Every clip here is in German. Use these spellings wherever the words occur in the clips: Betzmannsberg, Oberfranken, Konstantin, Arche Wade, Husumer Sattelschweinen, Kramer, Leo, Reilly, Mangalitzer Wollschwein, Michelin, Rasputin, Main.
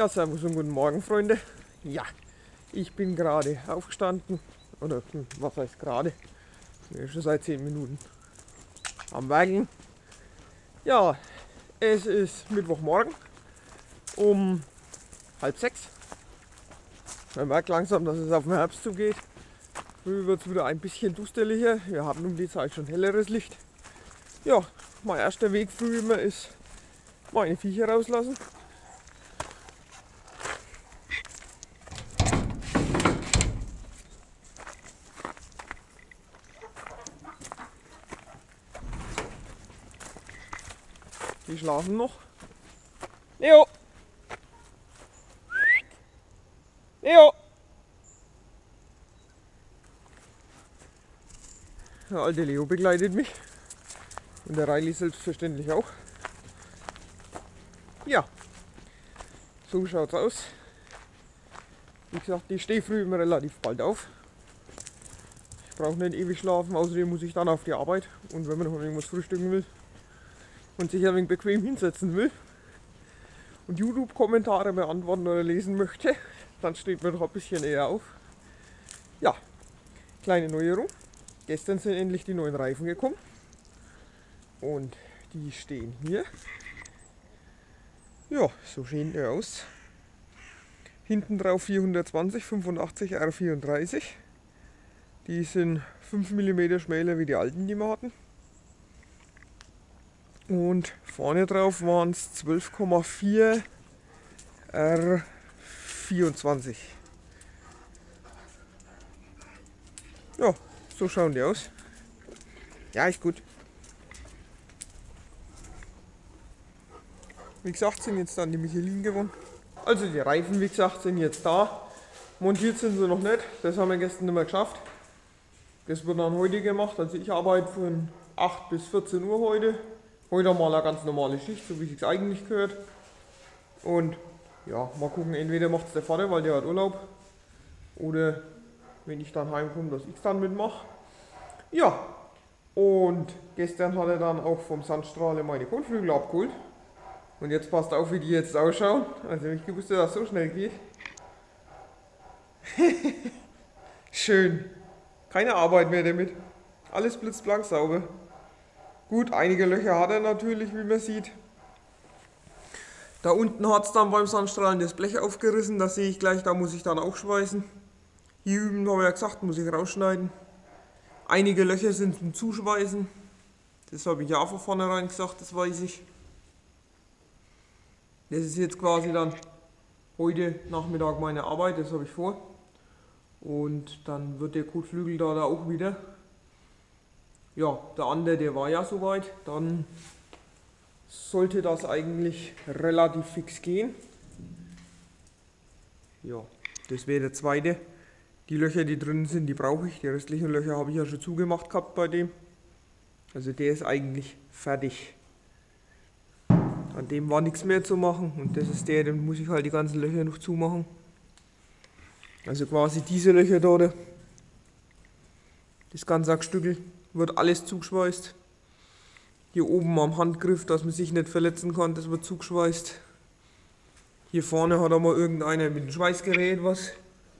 Ja, servus und guten Morgen, Freunde. Ja, ich bin gerade aufgestanden. Oder was heißt gerade? Schon seit 10 Minuten am Wagen. Ja, es ist Mittwochmorgen um 5:30. Man merkt langsam, dass es auf den Herbst zugeht. Früh wird es wieder ein bisschen dusteliger. Wir haben um die Zeit schon helleres Licht. Ja, mein erster Weg früh immer ist meine Viecher rauslassen. Die schlafen noch. Leo! Leo! Der alte Leo begleitet mich. Und der Reilly selbstverständlich auch. Ja, so schaut's aus. Wie gesagt, ich stehe früh immer relativ bald auf. Ich brauche nicht ewig schlafen, außerdem muss ich dann auf die Arbeit. Und wenn man noch irgendwas frühstücken will und sich ein wenig bequem hinsetzen will und YouTube-Kommentare beantworten oder lesen möchte, dann steht man doch ein bisschen eher auf. Ja, kleine Neuerung. Gestern sind endlich die neuen Reifen gekommen. Und die stehen hier. Ja, so sehen die aus. Hinten drauf 420, 85, R34. Die sind 5 mm schmäler wie die alten, die wir hatten. Und vorne drauf waren es 12,4 R24. Ja, so schauen die aus. Ja, ist gut. Wie gesagt, sind jetzt dann die Michelin gewonnen. Also die Reifen, wie gesagt, sind jetzt da. Montiert sind sie noch nicht. Das haben wir gestern nicht mehr geschafft. Das wird dann heute gemacht. Also ich arbeite von 8 bis 14 Uhr heute. Heute mal eine ganz normale Schicht, so wie es sich eigentlich gehört. Und ja, mal gucken, entweder macht es der Vater, weil der hat Urlaub. Oder wenn ich dann heimkomme, dass ich es dann mitmache. Ja, und gestern hat er dann auch vom Sandstrahler meine Kotflügel abgeholt. Und jetzt passt auf, wie die jetzt ausschauen. Also ich wusste, dass das so schnell geht. Schön. Keine Arbeit mehr damit. Alles blitzblank sauber. Gut, einige Löcher hat er natürlich, wie man sieht. Da unten hat es dann beim Sandstrahlen das Blech aufgerissen. Das sehe ich gleich, da muss ich dann aufschweißen. Hier üben, habe ich ja gesagt, muss ich rausschneiden. Einige Löcher sind zum Zuschweißen. Das habe ich ja von vornherein gesagt, das weiß ich. Das ist jetzt quasi dann heute Nachmittag meine Arbeit, das habe ich vor. Und dann wird der Kotflügel da auch wieder. Ja, der andere, der war ja soweit. Dann sollte das eigentlich relativ fix gehen. Ja, das wäre der zweite. Die Löcher, die drin sind, die brauche ich. Die restlichen Löcher habe ich ja schon zugemacht gehabt bei dem. Also der ist eigentlich fertig. An dem war nichts mehr zu machen und das ist der, den muss ich halt die ganzen Löcher noch zumachen. Also quasi diese Löcher da, das ganze Sackstückel, wird alles zugeschweißt. Hier oben am Handgriff, dass man sich nicht verletzen kann, das wird zugeschweißt. Hier vorne hat einmal irgendeiner mit dem Schweißgerät was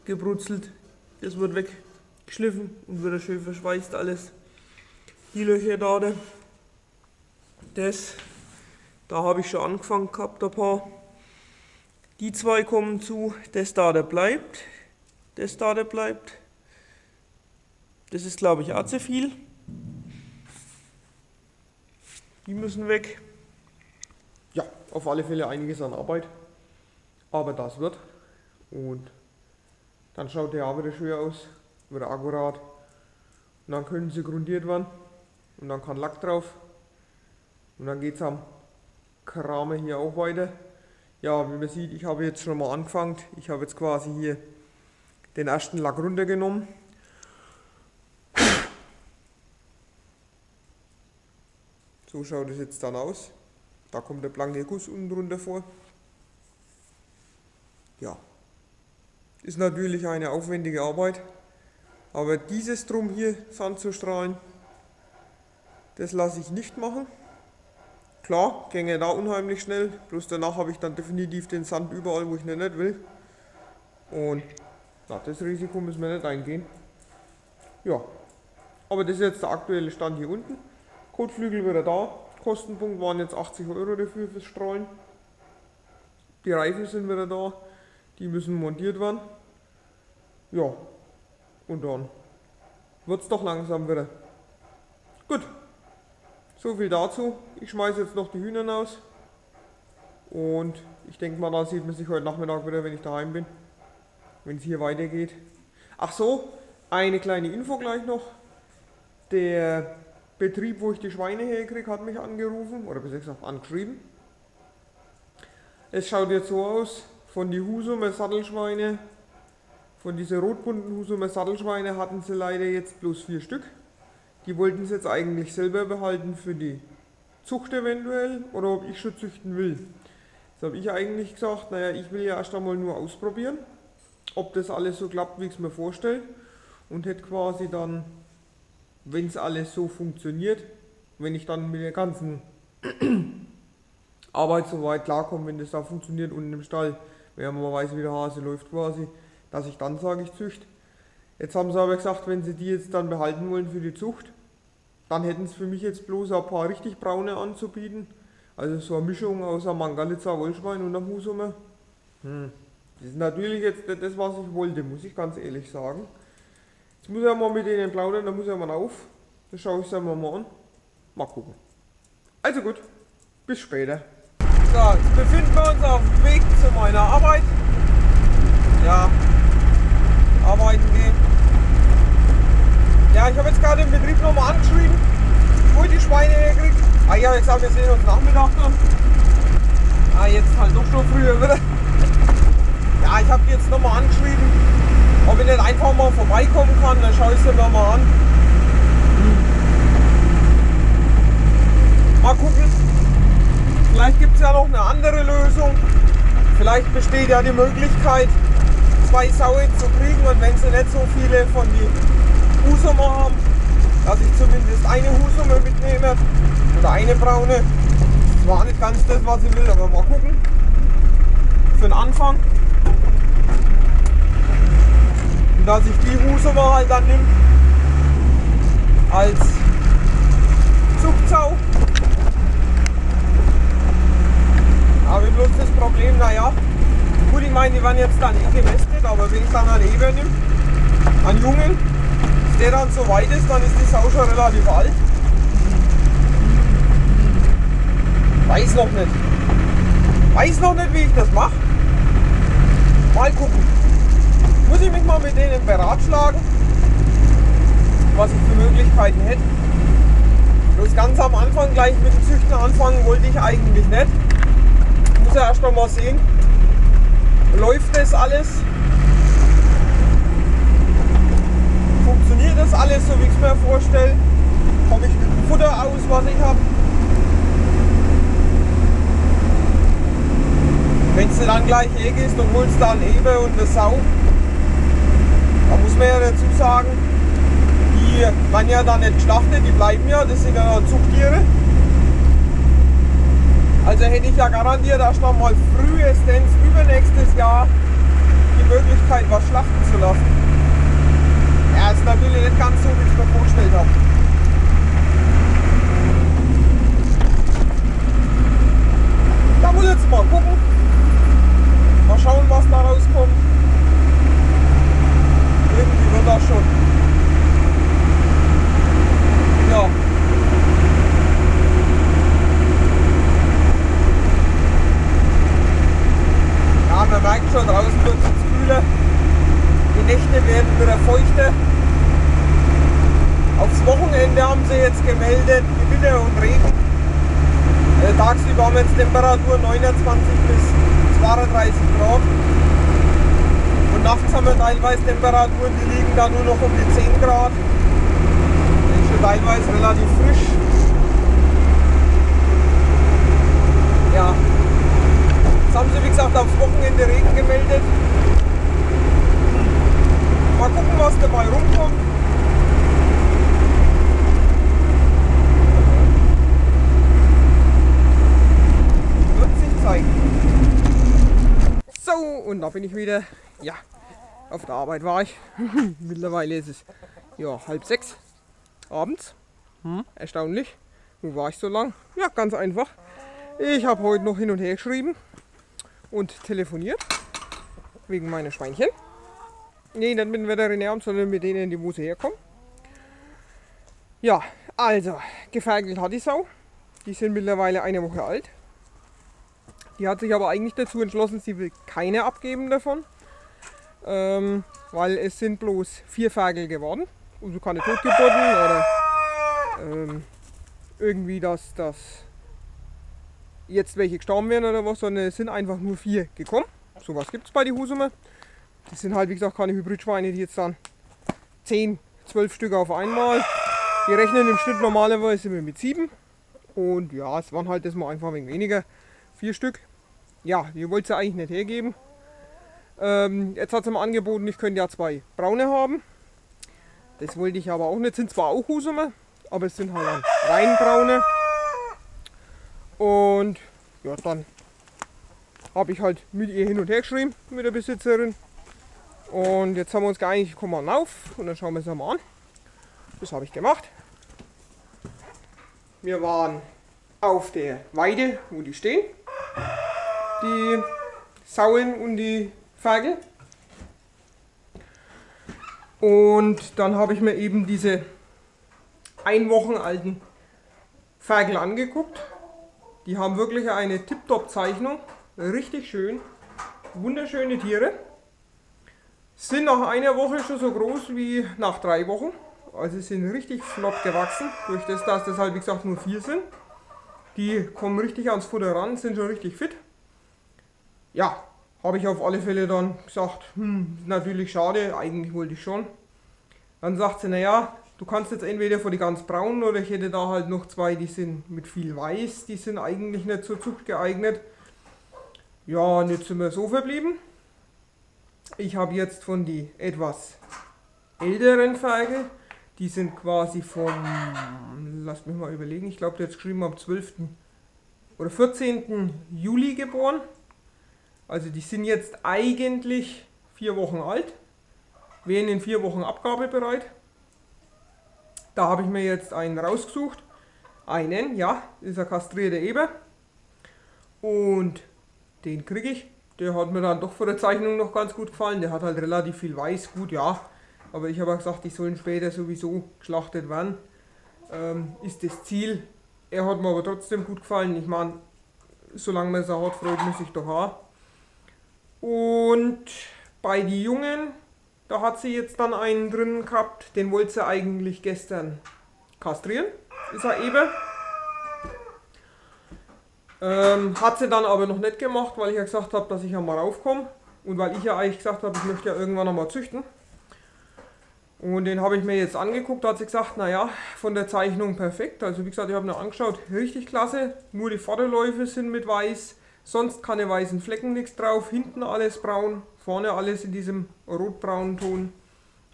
gebrutzelt. Das wird weggeschliffen und wieder schön verschweißt alles. Die Löcher da, das. Da habe ich schon angefangen gehabt, ein paar. Die zwei kommen zu, das da, der bleibt. Das da, der bleibt. Das ist, glaube ich, auch zu viel. Die müssen weg. Ja, auf alle Fälle einiges an Arbeit. Aber das wird. Und dann schaut der auch wieder schön aus, wieder akkurat. Und dann können sie grundiert werden. Und dann kann Lack drauf. Und dann geht es am Krame hier auch weiter. Ja, wie man sieht, ich habe jetzt schon mal angefangen. Ich habe jetzt quasi hier den ersten Lack runtergenommen. So schaut es jetzt dann aus. Da kommt der blanke Guss unten drunter vor. Ja, ist natürlich eine aufwendige Arbeit. Aber dieses Drum hier, Sand zu strahlen, das lasse ich nicht machen. Klar, gänge da unheimlich schnell, bloß danach habe ich dann definitiv den Sand überall, wo ich nicht will. Und na, das Risiko müssen wir nicht eingehen. Ja, aber das ist jetzt der aktuelle Stand hier unten. Kotflügel wieder da, Kostenpunkt waren jetzt 80 Euro dafür fürs Streuen. Die Reifen sind wieder da, die müssen montiert werden. Ja, und dann wird es doch langsam wieder. Gut, so viel dazu. Ich schmeiße jetzt noch die Hühner aus. Und ich denke mal, da sieht man sich heute Nachmittag wieder, wenn ich daheim bin. Wenn es hier weitergeht. Ach so, eine kleine Info gleich noch. Der Betrieb, wo ich die Schweine herkriege, hat mich angerufen, oder besser gesagt angeschrieben. Es schaut jetzt so aus, von den Husumer Sattelschweine, von diesen rotbunten Husumer Sattelschweine hatten sie leider jetzt bloß 4 Stück. Die wollten sie jetzt eigentlich selber behalten für die Zucht eventuell, oder ob ich schon züchten will. Jetzt habe ich eigentlich gesagt, naja, ich will ja erst einmal nur ausprobieren, ob das alles so klappt, wie ich es mir vorstelle. Und hätte quasi dann, wenn es alles so funktioniert, wenn ich dann mit der ganzen Arbeit soweit klarkomme, wenn das da funktioniert unten im Stall, wenn man weiß, wie der Hase läuft quasi, dass ich dann sage, ich züchte. Jetzt haben sie aber gesagt, wenn sie die jetzt dann behalten wollen für die Zucht, dann hätten es für mich jetzt bloß ein paar richtig braune anzubieten. Also so eine Mischung aus einem Mangalitzer Wollschwein und einem Husumer. Das ist natürlich jetzt nicht das, was ich wollte, muss ich ganz ehrlich sagen. Jetzt muss ich mal mit denen plaudern, da muss ich mal auf. Dann schaue ich es einmal mal an. Mal gucken. Also gut, bis später. So, jetzt befinden wir uns auf dem Weg zu meiner Arbeit. Ja, arbeiten gehen. Ja, ich habe jetzt gerade den Betrieb nochmal angeschrieben, wo ich die Schweine herkriege. Ah ja, ich sage, wir sehen uns Nachmittag dann. Ah, jetzt halt doch schon früher wieder. Ja, ich habe jetzt nochmal angeschrieben, ob ich nicht einfach mal vorbeikommen kann, dann schaue ich es mir mal an. Mal gucken, vielleicht gibt es ja noch eine andere Lösung. Vielleicht besteht ja die Möglichkeit, 2 Sauen zu kriegen, und wenn sie nicht so viele von den Husumer haben, dass ich zumindest eine Husumer mitnehme oder eine braune. Das war nicht ganz das, was ich will, aber mal gucken. Für den Anfang. Und dass ich die Husumer halt dann nehme als Zuchtsau. Aber bloß das Problem, naja, gut, ich meine, die werden jetzt dann eh gemästet, aber wenn ich dann einen Eber nehme, einen Jungen, der dann so weit ist, dann ist die Sau schon relativ alt. Weiß noch nicht. Weiß noch nicht, wie ich das mache. Mal gucken. Muss ich mich mal mit denen beratschlagen, was ich für Möglichkeiten hätte. Bloß ganz am Anfang gleich mit dem Züchten anfangen wollte ich eigentlich nicht. Muss ja erst noch mal sehen. Läuft das alles? Funktioniert das alles, so wie ich es mir vorstelle? Komme ich mit dem Futter aus, was ich habe? Wenn es dann gleich hier ist und holst dann Eber und eine Sau, da muss man ja dazu sagen, die werden ja dann nicht geschlachtet, die bleiben ja, das sind ja Zuchttiere. Also hätte ich ja garantiert erst noch mal frühestens übernächstes Jahr die Möglichkeit, was schlachten zu lassen. Ja, ist natürlich nicht ganz so, wie ich es mir vorgestellt habe. Da muss ich jetzt mal gucken. Mal schauen, was da rauskommt. Irgendwie wird das schon. Ja. Ja, man merkt schon, draußen wird es jetzt kühler. Die Nächte werden wieder feuchter. Aufs Wochenende haben sie jetzt gemeldet, Gewitter und Regen. Tagsüber haben jetzt Temperatur 29 bis 32 Grad. Und nachts haben wir teilweise Temperaturen, die liegen da nur noch um die 10 Grad. Das ist schon teilweise relativ frisch. Ja. Jetzt haben sie, wie gesagt, aufs Wochenende Regen gemeldet. Mal gucken, was dabei rumkommt. Da bin ich wieder. Ja, auf der Arbeit war ich. Mittlerweile ist es ja 5:30 abends. Erstaunlich. Wo war ich so lang? Ja, ganz einfach. Ich habe heute noch hin und her geschrieben und telefoniert wegen meiner Schweinchen. Nee, nicht mit dem Veterinäramt, sondern mit denen, die wo sie herkommen. Ja, also, geferkelt hat die Sau. Die sind mittlerweile 1 Woche alt. Die hat sich aber eigentlich dazu entschlossen, sie will keine abgeben davon. Weil es sind bloß 4 Ferkel geworden. Und so keine Totgeburten oder irgendwie, dass das jetzt welche gestorben werden oder was, sondern es sind einfach nur 4 gekommen. Sowas gibt es bei den Husumer. Das sind halt, wie gesagt, keine Hybridschweine, die jetzt dann 10, 12 Stück auf einmal. Die rechnen im Schnitt normalerweise mit 7. Und ja, es waren halt das mal einfach ein wenig weniger. 4 Stück. Ja, die wollte sie eigentlich nicht hergeben. Jetzt hat sie mir angeboten, ich könnte ja 2 braune haben. Das wollte ich aber auch nicht. Sind zwar auch Husumer, aber es sind halt dann rein braune. Und ja, dann habe ich halt mit ihr hin und her geschrieben, mit der Besitzerin. Und jetzt haben wir uns geeinigt, ich komme mal rauf und dann schauen wir es mal an. Das habe ich gemacht. Wir waren auf der Weide, wo die stehen. Die Sauen und die Ferkel. Und dann habe ich mir eben diese 1 Woche alten Ferkel angeguckt. Die haben wirklich eine Tip-Top-Zeichnung, richtig schön, wunderschöne Tiere. Sind nach 1 Woche schon so groß wie nach 3 Wochen, also sind richtig flott gewachsen, durch das, dass das halt wie gesagt nur 4 sind. Die kommen richtig ans Futter ran, sind schon richtig fit. Ja, habe ich auf alle Fälle dann gesagt, natürlich schade, eigentlich wollte ich schon. Dann sagt sie, naja, du kannst jetzt entweder von die ganz braunen oder ich hätte da halt noch 2, die sind mit viel Weiß, die sind eigentlich nicht zur Zucht geeignet. Ja, und jetzt sind wir so verblieben. Ich habe jetzt von die etwas älteren Ferkel, die sind quasi von, lasst mich mal überlegen, ich glaube, der hat geschrieben am 12. oder 14. Juli geboren. Also die sind jetzt eigentlich 4 Wochen alt, wären in 4 Wochen abgabebereit. Da habe ich mir jetzt einen rausgesucht. Einen, ja, ist ein kastrierter Eber. Und den kriege ich. Der hat mir dann doch vor der Zeichnung noch ganz gut gefallen. Der hat halt relativ viel Weiß, gut, ja. Aber ich habe auch gesagt, die sollen später sowieso geschlachtet werden. Ist das Ziel. Er hat mir aber trotzdem gut gefallen. Ich meine, solange man es auch hat, freut man sich doch auch. Und bei den Jungen, da hat sie jetzt dann einen drin gehabt, den wollte sie eigentlich gestern kastrieren, ist er eben. Hat sie dann aber noch nicht gemacht, weil ich ja gesagt habe, dass ich ja mal raufkomme. Und weil ich ja eigentlich gesagt habe, ich möchte ja irgendwann nochmal züchten. Und den habe ich mir jetzt angeguckt, da hat sie gesagt, naja, von der Zeichnung perfekt. Also wie gesagt, ich habe mir angeschaut, richtig klasse, nur die Vorderläufe sind mit weiß. Sonst keine weißen Flecken, nichts drauf, hinten alles braun, vorne alles in diesem rotbraunen Ton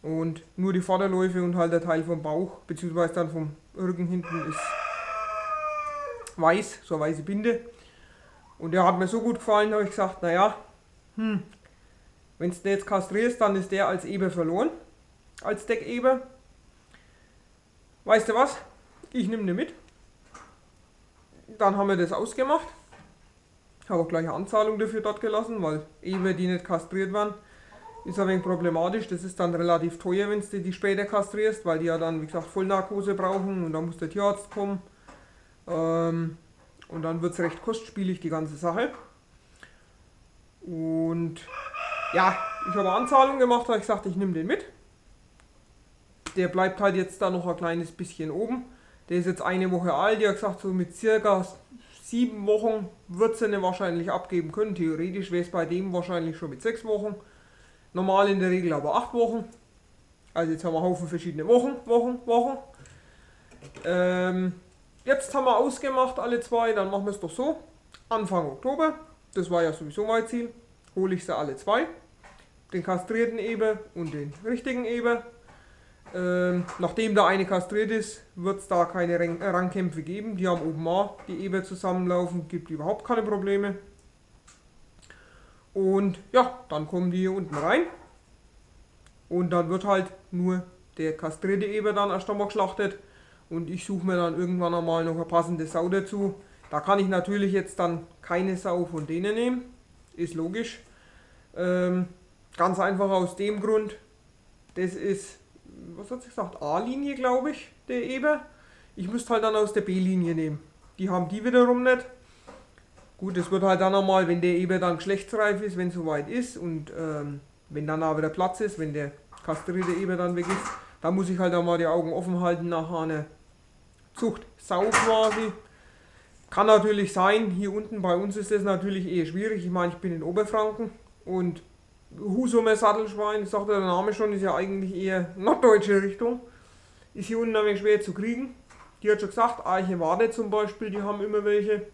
und nur die Vorderläufe und halt der Teil vom Bauch bzw. dann vom Rücken hinten ist weiß, so eine weiße Binde. Und der hat mir so gut gefallen, habe ich gesagt, naja, wenn du den jetzt kastrierst, dann ist der als Eber verloren, als Deckeber. Weißt du was, ich nehme den mit. Dann haben wir das ausgemacht. Ich habe auch gleich eine Anzahlung dafür dort gelassen, weil Eber, die nicht kastriert werden, ist ein wenig problematisch. Das ist dann relativ teuer, wenn du die später kastrierst, weil die ja dann, wie gesagt, Vollnarkose brauchen und dann muss der Tierarzt kommen. Und dann wird es recht kostspielig, die ganze Sache. Und ja, ich habe eine Anzahlung gemacht, weil ich sagte, ich nehme den mit. Der bleibt halt jetzt da noch ein kleines bisschen oben. Der ist jetzt 1 Woche alt, die hat gesagt, so mit circa 7 Wochen wird sie wahrscheinlich abgeben können. Theoretisch wäre es bei dem wahrscheinlich schon mit 6 Wochen. Normal in der Regel aber 8 Wochen. Also jetzt haben wir einen Haufen verschiedene Wochen. Jetzt haben wir ausgemacht, alle 2. Dann machen wir es doch so. Anfang Oktober, das war ja sowieso mein Ziel, hole ich sie alle 2. Den kastrierten Eber und den richtigen Eber. Nachdem der eine kastriert ist, wird es da keine Rangkämpfe geben. Die haben oben auch die Eber zusammenlaufen, gibt überhaupt keine Probleme. Und ja, dann kommen die hier unten rein. Und dann wird halt nur der kastrierte Eber dann erst einmal geschlachtet. Und ich suche mir dann irgendwann einmal noch eine passende Sau dazu. Da kann ich natürlich jetzt dann keine Sau von denen nehmen. Ist logisch. Ganz einfach aus dem Grund, das ist, was hat sie gesagt, A-Linie glaube ich, der Eber. Ich müsste halt dann aus der B-Linie nehmen. Die haben die wiederum nicht. Gut, das wird halt dann einmal, wenn der Eber dann geschlechtsreif ist, wenn es soweit ist und wenn dann auch wieder Platz ist, wenn der kastrierte Eber dann weg ist, dann muss ich halt einmal die Augen offen halten nach einer Zuchtsau quasi. Kann natürlich sein, hier unten bei uns ist das natürlich eher schwierig. Ich meine, ich bin in Oberfranken und Husumer Sattelschwein, das sagt der Name schon, ist ja eigentlich eher norddeutsche Richtung. Ist hier unten ein wenig schwer zu kriegen. Die hat schon gesagt, Arche Wade zum Beispiel, die haben immer welche.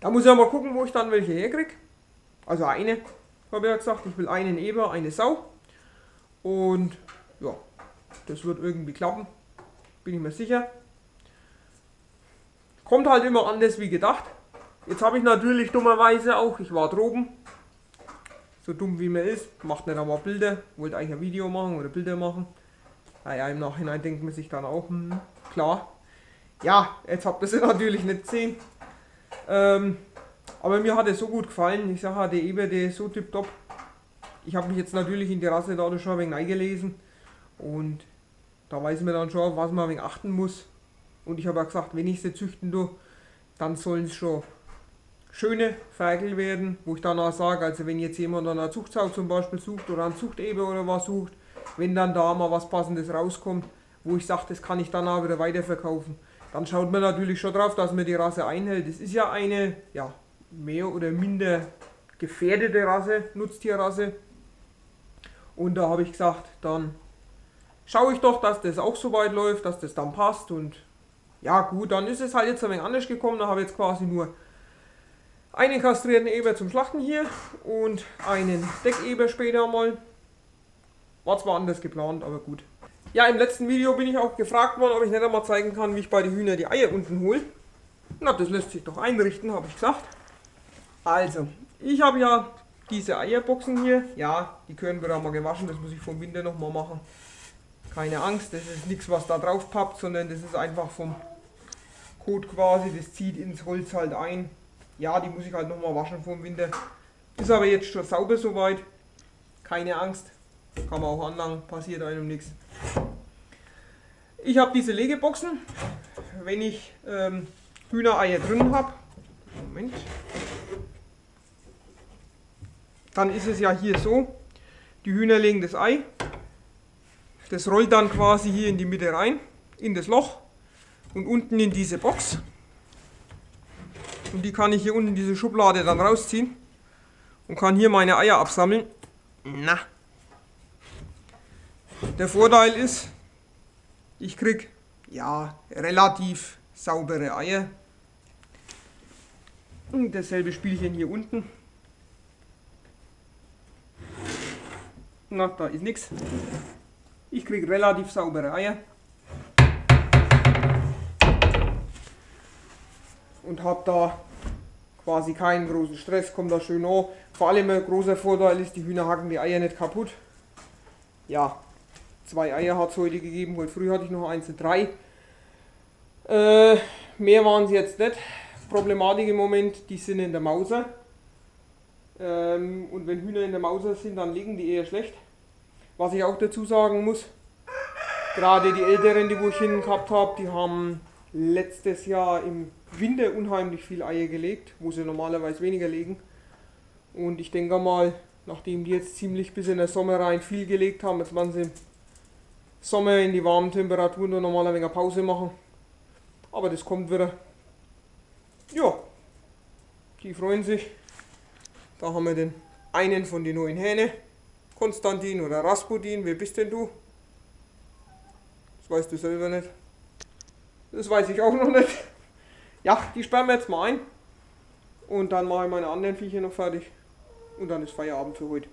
Da muss ich mal gucken, wo ich dann welche herkriege. Also eine, habe ich ja gesagt, ich will einen Eber, eine Sau. Und ja, das wird irgendwie klappen, bin ich mir sicher. Kommt halt immer anders wie gedacht. Jetzt habe ich natürlich dummerweise auch, ich war droben, so dumm wie man ist, macht nicht einmal Bilder, wollte eigentlich ein Video machen oder Bilder machen. Naja, im Nachhinein denkt man sich dann auch, klar. Ja, jetzt habt ihr sie natürlich nicht gesehen. Aber mir hat es so gut gefallen, ich sage, der Eber, der ist so tipptopp. Ich habe mich jetzt natürlich in die Rasse dadurch schon ein wenig eingelesen und da weiß man dann schon, was man ein wenig achten muss. Und ich habe auch gesagt, wenn ich sie züchten tue, dann sollen es schon schöne Ferkel werden, wo ich danach sage, also wenn jetzt jemand an einer Zuchtsau zum Beispiel sucht oder an Zuchteber oder was sucht, wenn dann da mal was Passendes rauskommt, wo ich sage, das kann ich danach wieder weiterverkaufen, dann schaut man natürlich schon drauf, dass man die Rasse einhält. Das ist ja eine, ja, mehr oder minder gefährdete Rasse, Nutztierrasse. Und da habe ich gesagt, dann schaue ich doch, dass das auch so weit läuft, dass das dann passt und ja gut, dann ist es halt jetzt ein wenig anders gekommen, da habe ich jetzt quasi nur einen kastrierten Eber zum Schlachten hier und einen Deckeber später mal. War zwar anders geplant, aber gut. Ja, im letzten Video bin ich auch gefragt worden, ob ich nicht einmal zeigen kann, wie ich bei den Hühnern die Eier unten hole. Na, das lässt sich doch einrichten, habe ich gesagt. Also, ich habe ja diese Eierboxen hier. Ja, die können wir da mal gewaschen, das muss ich vom Winter nochmal machen. Keine Angst, das ist nichts, was da drauf pappt, sondern das ist einfach vom Kot quasi, das zieht ins Holz halt ein. Ja, die muss ich halt nochmal waschen vor dem Winter. Ist aber jetzt schon sauber soweit. Keine Angst. Kann man auch anlangen. Passiert einem nichts. Ich habe diese Legeboxen. Wenn ich Hühnereier drin habe. Moment. Dann ist es ja hier so. Die Hühner legen das Ei. Das rollt dann quasi hier in die Mitte rein. In das Loch. Und unten in diese Box. Und die kann ich hier unten in diese Schublade dann rausziehen und kann hier meine Eier absammeln. Na. Der Vorteil ist, ich kriege ja relativ saubere Eier. Und dasselbe Spielchen hier unten. Na, da ist nichts. Ich kriege relativ saubere Eier. Und habe da quasi keinen großen Stress, kommt da schön an. Vor allem ein großer Vorteil ist, die Hühner hacken die Eier nicht kaputt. Ja, 2 Eier hat es heute gegeben, heute früh hatte ich noch 1 und 3. Mehr waren es jetzt nicht. Problematik im Moment, die sind in der Mauser. Und wenn Hühner in der Mauser sind, dann legen die eher schlecht. Was ich auch dazu sagen muss, gerade die Älteren, die wo ich hin gehabt habe, die haben letztes Jahr im Winter unheimlich viel Eier gelegt, wo sie normalerweise weniger legen. Und ich denke mal, nachdem die jetzt ziemlich bis in den Sommer rein viel gelegt haben, jetzt waren sie im Sommer in die warmen Temperaturen und normal ein wenig Pause machen. Aber das kommt wieder. Ja, die freuen sich. Da haben wir den einen von den neuen Hähne. Konstantin oder Rasputin, wer bist denn du? Das weißt du selber nicht. Das weiß ich auch noch nicht. Ja, die sperren wir jetzt mal ein. Und dann mache ich meine anderen Viecher noch fertig. Und dann ist Feierabend für heute.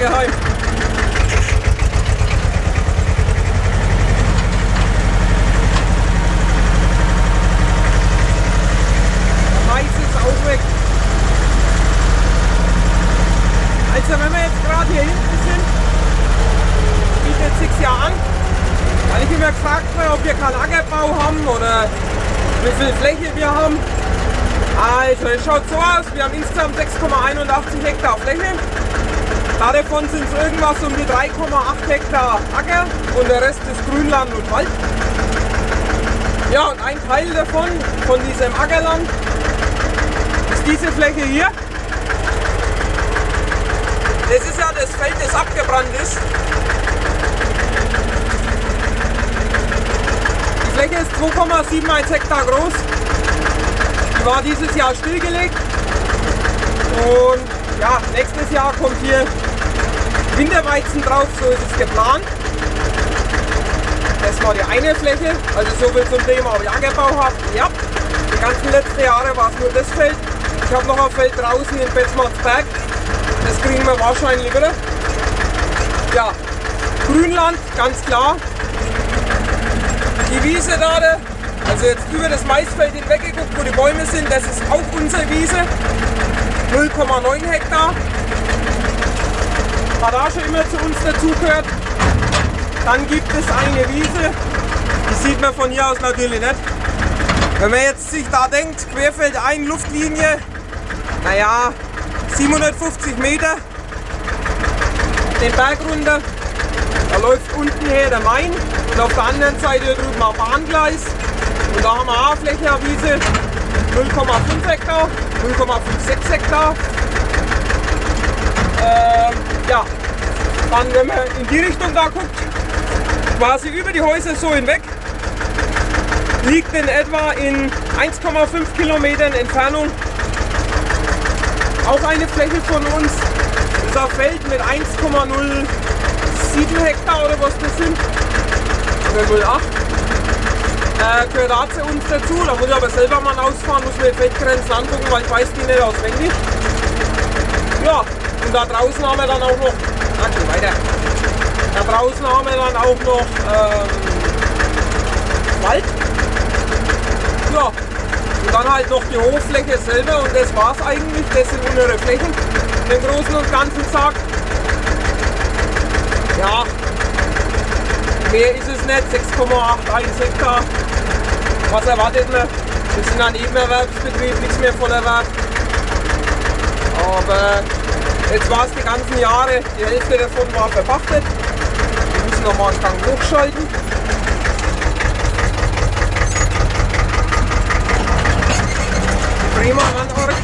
geheim. Der Mais ist auch weg. Also wenn wir jetzt gerade hier hinten sind, bietet es sich ja an, weil ich immer gefragt habe, ob wir keinen Ackerbau haben oder wie viel Fläche wir haben. Also, es schaut so aus, wir haben insgesamt 6,81 Hektar Fläche. Davon sind es irgendwas um die 3,8 Hektar Acker und der Rest ist Grünland und Wald. Ja, und ein Teil davon, von diesem Ackerland, ist diese Fläche hier. Das ist ja das Feld, das abgebrannt ist. Die Fläche ist 2,71 Hektar groß. Die war dieses Jahr stillgelegt und ja, nächstes Jahr kommt hier Winterweizen drauf, so ist es geplant. Das war die eine Fläche, also so viel zum Thema, ob ich Ackerbau habe. Ja, die ganzen letzten Jahre war es nur das Feld. Ich habe noch ein Feld draußen in Betzmannsberg, das kriegen wir wahrscheinlich wieder. Ja, Grünland, ganz klar. Die Wiese da, also jetzt über das Maisfeld hinweg geguckt, wo die Bäume sind, das ist auch unsere Wiese, 0,9 Hektar. Hat auch schon immer zu uns dazugehört. Dann gibt es eine Wiese, die sieht man von hier aus natürlich nicht. Wenn man jetzt sich da denkt, Querfeld ein, Luftlinie, naja, 750 Meter den Berg runter, da läuft unten her der Main und auf der anderen Seite drüben am Bahngleis. Und da haben wir auch Fläche auf Wiese, 0,5 Hektar, 0,56 Hektar. Ja, dann wenn man in die Richtung da guckt, quasi über die Häuser so hinweg, liegt in etwa in 1,5 Kilometern Entfernung auch eine Fläche von uns, unser Feld mit 1,07 Hektar oder was das sind, oder 0,8. Gehört auch zu uns dazu, da muss ich aber selber mal ausfahren, muss mir die Feldgrenzen angucken, weil ich weiß die nicht auswendig. Ja, und da draußen haben wir dann auch noch, da draußen haben wir dann auch noch Wald. Ja, und dann halt noch die Hoffläche selber und das war's eigentlich, das sind unsere Flächen, den großen und ganzen Sack. Ja, mehr ist es nicht, 6,81 Hektar. Was erwartet man? Wir sind ein Nebenerwerbsbetrieb, nichts mehr von Erwerb. Aber jetzt war es die ganzen Jahre, die Hälfte davon war verpachtet. Wir müssen nochmal einen Gang hochschalten. Bremer Landort.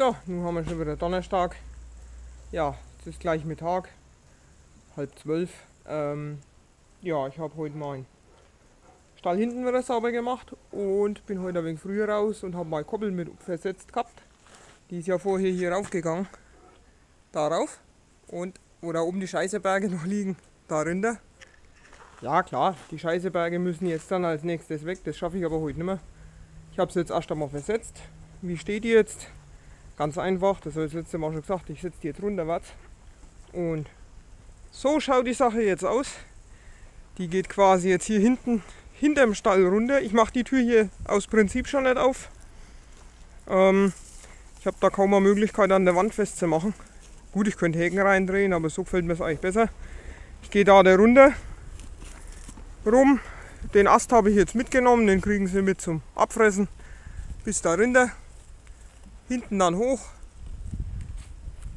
So, nun haben wir schon wieder Donnerstag. Ja, es ist gleich Mittag, 11:30. Ja, ich habe heute meinen Stall hinten wieder sauber gemacht und bin heute ein wenig früher raus und habe meine Koppel mit versetzt gehabt. Die ist ja vorher hier raufgegangen, darauf, und wo da oben die Scheißeberge noch liegen, da runter. Ja klar, die Scheißeberge müssen jetzt dann als nächstes weg, das schaffe ich aber heute nicht mehr. Ich habe es jetzt erst einmal versetzt. Wie steht die jetzt? Ganz einfach, das habe ich das letzte Mal schon gesagt, ich setze die jetzt runterwärts. Und so schaut die Sache jetzt aus. Die geht quasi jetzt hier hinten, hinterm Stall runter. Ich mache die Tür hier aus Prinzip schon nicht auf. Ich habe da kaum eine Möglichkeit an der Wand festzumachen. Gut, ich könnte Häken reindrehen, aber so gefällt mir es eigentlich besser. Ich gehe da runter rum. Den Ast habe ich jetzt mitgenommen, den kriegen sie mit zum Abfressen. Bis da runter. Hinten dann hoch,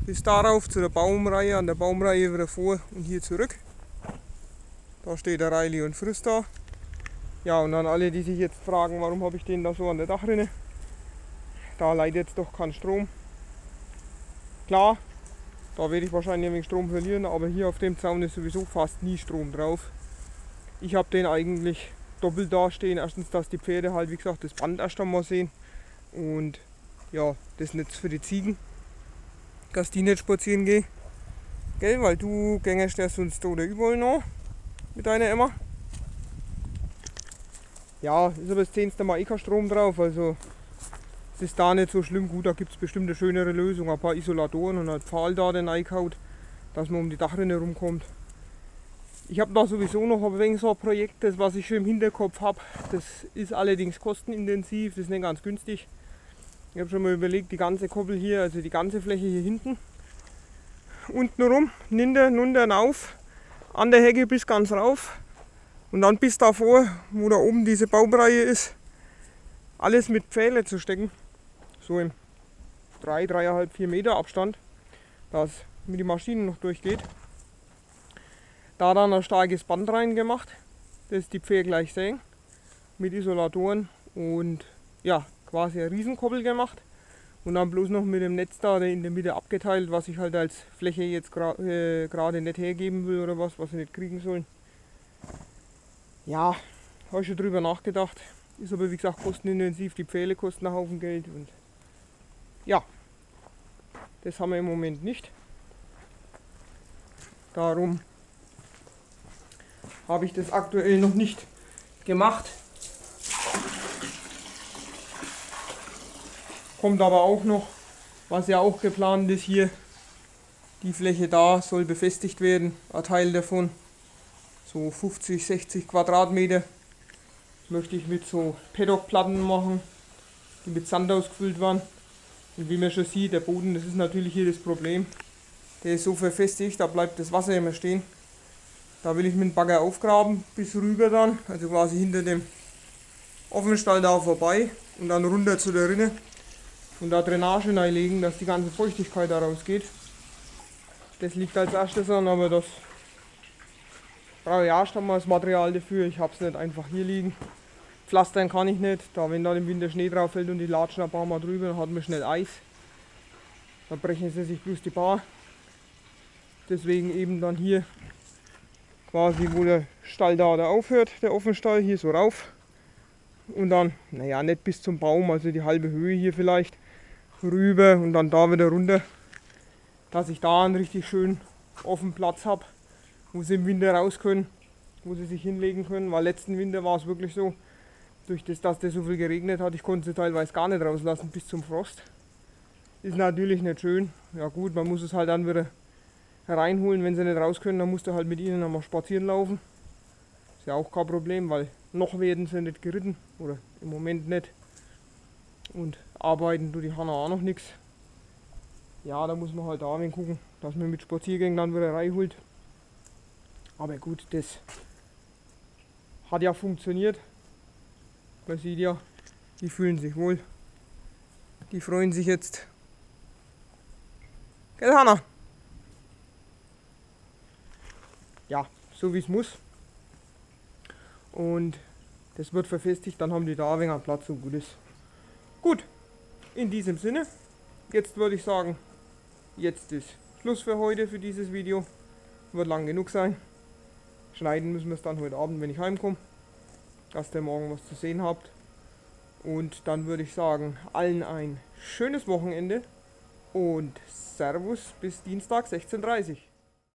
bis darauf zu der Baumreihe, an der Baumreihe wieder vor und hier zurück. Da steht der Reilly und frisst da. Ja, und dann alle, die sich jetzt fragen, warum habe ich den da so an der Dachrinne? Da leidet jetzt doch kein Strom. Klar, da werde ich wahrscheinlich ein wenig Strom verlieren, aber hier auf dem Zaun ist sowieso fast nie Strom drauf. Ich habe den eigentlich doppelt da stehen. Erstens, dass die Pferde halt, wie gesagt, das Band erst einmal sehen. Und ja, das Netz für die Ziegen, dass die nicht spazieren gehen, gell? Weil du gängest ja sonst oder überall noch mit deiner Emma. Ja, ist aber das 10. Mal EK-Strom drauf, also es ist da nicht so schlimm. Gut, da gibt es bestimmt eine schönere Lösung, ein paar Isolatoren und ein Pfahl da, den einkaut, dass man um die Dachrinne rumkommt. Ich habe da sowieso noch ein wenig so ein Projekt, das was ich schon im Hinterkopf habe, das ist allerdings kostenintensiv, das ist nicht ganz günstig. Ich habe schon mal überlegt, die ganze Koppel hier, also die ganze Fläche hier hinten, unten rum, hinten auf, an der Hecke bis ganz rauf und dann bis davor, wo da oben diese Baumreihe ist, alles mit Pfähle zu stecken, so im 3,5-4 Meter Abstand, dass mit den Maschinen noch durchgeht. Da dann ein starkes Band rein gemacht, dass die Pfähle gleich sehen, mit Isolatoren und ja, quasi eine Riesenkoppel gemacht und dann bloß noch mit dem Netz da in der Mitte abgeteilt, was ich halt als Fläche jetzt gerade nicht hergeben will oder was sie nicht kriegen sollen. Ja, habe ich schon drüber nachgedacht. Ist aber wie gesagt kostenintensiv, die Pfähle kosten einen Haufen Geld und ja, das haben wir im Moment nicht. Darum habe ich das aktuell noch nicht gemacht. Kommt aber auch noch, was ja auch geplant ist hier, die Fläche da soll befestigt werden, ein Teil davon, so 50, 60 Quadratmeter, möchte ich mit so Paddockplatten machen, die mit Sand ausgefüllt waren. Und wie man schon sieht, der Boden, das ist natürlich hier das Problem, der ist so verfestigt, da bleibt das Wasser immer stehen. Da will ich mit dem Bagger aufgraben, bis rüber dann, also quasi hinter dem Offenstall da vorbei und dann runter zu der Rinne. Und da Drainage reinlegen, dass die ganze Feuchtigkeit da rausgeht. Das liegt als erstes an, aber das brauche ich erst einmal das Material dafür. Ich habe es nicht einfach hier liegen. Pflastern kann ich nicht. Da, wenn da im Winter Schnee drauf fällt und die latschen ein paar Mal drüber, dann hat man schnell Eis. Dann brechen sie sich bloß die Bar. Deswegen eben dann hier quasi, wo der Stall da aufhört, der Offenstall, hier so rauf. Und dann, naja, nicht bis zum Baum, also die halbe Höhe hier vielleicht rüber und dann da wieder runter, dass ich da einen richtig schönen offenen Platz habe, wo sie im Winter raus können, wo sie sich hinlegen können, weil letzten Winter war es wirklich so, durch das, dass das so viel geregnet hat, ich konnte sie teilweise gar nicht rauslassen bis zum Frost. Ist natürlich nicht schön, ja gut, man muss es halt dann wieder reinholen, wenn sie nicht raus können, dann musst du halt mit ihnen nochmal spazieren laufen. Ist ja auch kein Problem, weil noch werden sie nicht geritten oder im Moment nicht. Und arbeiten tut die Hanna auch noch nichts. Ja, da muss man halt da ein gucken, dass man mit Spaziergängen dann wieder reinholt. Aber gut, das hat ja funktioniert. Man sieht ja, die fühlen sich wohl. Die freuen sich jetzt. Gell, Hanna? Ja, so wie es muss. Und das wird verfestigt, dann haben die da ein wenig Platz und gut ist. Gut, in diesem Sinne, jetzt würde ich sagen, jetzt ist Schluss für heute, für dieses Video. Wird lang genug sein. Schneiden müssen wir es dann heute Abend, wenn ich heimkomme, dass ihr morgen was zu sehen habt. Und dann würde ich sagen, allen ein schönes Wochenende und Servus bis Dienstag 16:30 Uhr.